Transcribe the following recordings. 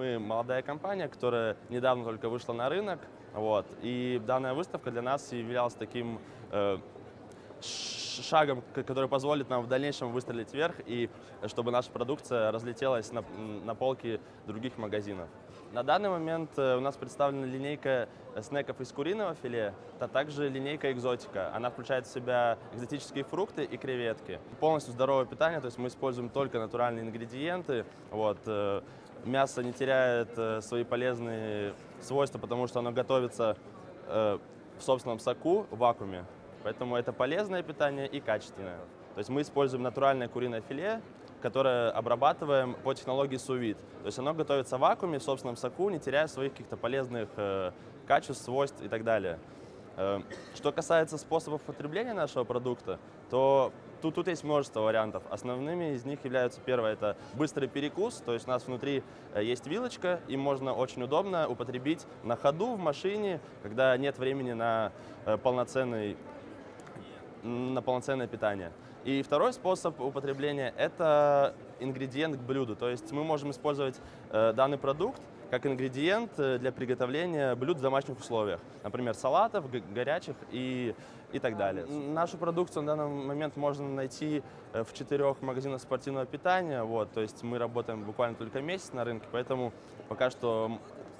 Мы молодая компания, которая недавно только вышла на рынок. Вот, и данная выставка для нас являлась таким шагом, который позволит нам в дальнейшем выстрелить вверх и чтобы наша продукция разлетелась на полки других магазинов. На данный момент у нас представлена линейка снеков из куриного филе, а также линейка экзотика. Она включает в себя экзотические фрукты и креветки. Полностью здоровое питание, то есть мы используем только натуральные ингредиенты. Вот. Мясо не теряет свои полезные свойства, потому что оно готовится в собственном соку, в вакууме. Поэтому это полезное питание и качественное. То есть мы используем натуральное куриное филе, которое обрабатываем по технологии СУВИД. То есть оно готовится в вакууме, в собственном соку, не теряя своих каких-то полезных качеств, свойств и так далее. Что касается способов потребления нашего продукта, то тут есть множество вариантов. Основными из них являются первое – это быстрый перекус, то есть у нас внутри есть вилочка, и можно очень удобно употребить на ходу в машине, когда нет времени на полноценное питание. И второй способ употребления – это ингредиент к блюду. То есть мы можем использовать данный продукт как ингредиент для приготовления блюд в домашних условиях. Например, салатов, горячих и так далее. Нашу продукцию на данный момент можно найти в 4 магазинах спортивного питания. Вот, то есть мы работаем буквально только месяц на рынке, поэтому пока что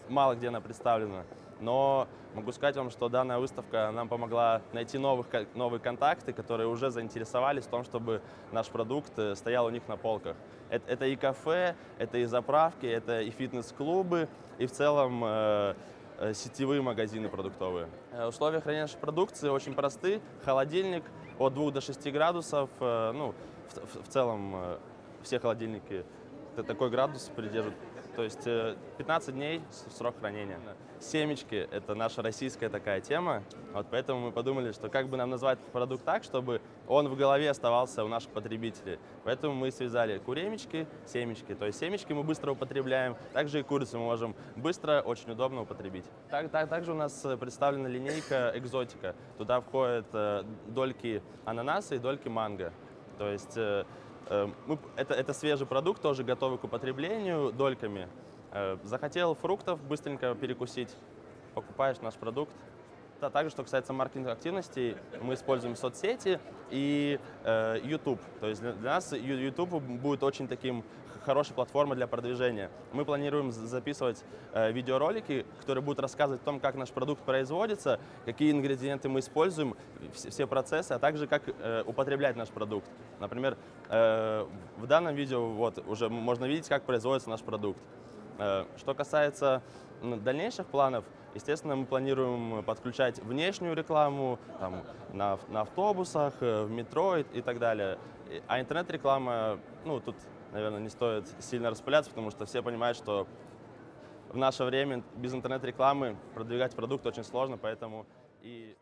мало где она представлена. Но могу сказать вам, что данная выставка нам помогла найти новые контакты, которые уже заинтересовались в том, чтобы наш продукт стоял у них на полках. Это и кафе, это и заправки, это и фитнес-клубы, и в целом сетевые магазины продуктовые. Условия хранения нашей продукции очень просты. Холодильник от 2 до 6 градусов. Ну, в целом все холодильники такой градус придерживают. То есть 15 дней срок хранения. Семечки – это наша российская такая тема, вот поэтому мы подумали, что как бы нам назвать продукт так, чтобы он в голове оставался у наших потребителей. Поэтому мы связали куремечки, семечки. То есть семечки мы быстро употребляем, также и курицу мы можем быстро, очень удобно употребить. Также у нас представлена линейка экзотика. Туда входят дольки ананаса и дольки манго. То есть это свежий продукт, тоже готовый к употреблению дольками. Захотел фруктов быстренько перекусить, покупаешь наш продукт. А также, что касается маркетинговых активностей, мы используем соцсети и YouTube. То есть для нас YouTube будет очень таким хорошей платформой для продвижения. Мы планируем записывать видеоролики, которые будут рассказывать о том, как наш продукт производится, какие ингредиенты мы используем, все процессы, а также как употреблять наш продукт. Например, в данном видео вот, уже можно видеть, как производится наш продукт. Что касается дальнейших планов, естественно, мы планируем подключать внешнюю рекламу там, на автобусах, в метро и так далее. А интернет-реклама, ну, тут, наверное, не стоит сильно распыляться, потому что все понимают, что в наше время без интернет-рекламы продвигать продукт очень сложно, поэтому и…